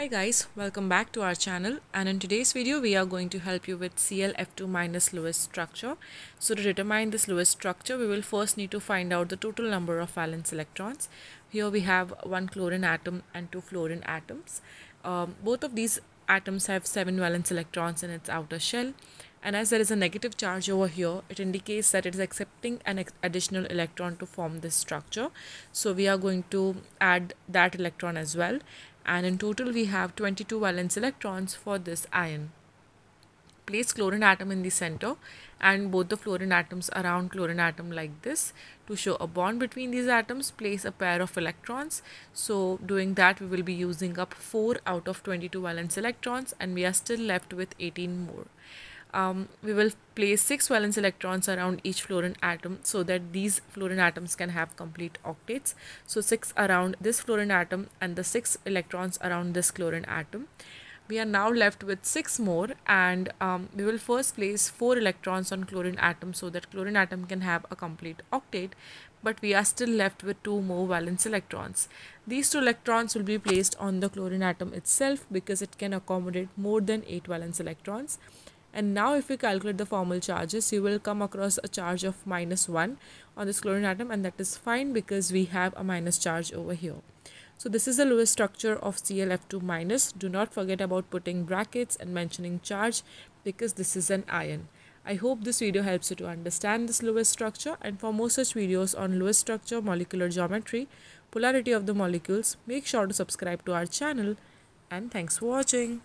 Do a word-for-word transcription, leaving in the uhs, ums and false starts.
Hi guys, welcome back to our channel, and in today's video we are going to help you with C L F two minus Lewis structure. So to determine this Lewis structure, we will first need to find out the total number of valence electrons. Here we have one chlorine atom and two fluorine atoms. Um, both of these atoms have seven valence electrons in its outer shell, and as there is a negative charge over here, it indicates that it is accepting an additional electron to form this structure. So we are going to add that electron as well. And in total we have twenty-two valence electrons for this ion. Place chlorine atom in the center and both the fluorine atoms around chlorine atom like this. To show a bond between these atoms, place a pair of electrons. So doing that, we will be using up four out of twenty-two valence electrons, and we are still left with eighteen more. Um, we will place six valence electrons around each fluorine atom so that these fluorine atoms can have complete octets. So six around this fluorine atom and the six electrons around this chlorine atom. We are now left with six more, and um, we will first place four electrons on chlorine atom so that chlorine atom can have a complete octet, but we are still left with two more valence electrons. These two electrons will be placed on the chlorine atom itself because it can accommodate more than eight valence electrons. And now if we calculate the formal charges, you will come across a charge of minus one on this chlorine atom, and that is fine because we have a minus charge over here. So this is the Lewis structure of C L F two minus. Do not forget about putting brackets and mentioning charge because this is an ion. I hope this video helps you to understand this Lewis structure, and for more such videos on Lewis structure, molecular geometry, polarity of the molecules, make sure to subscribe to our channel, and thanks for watching.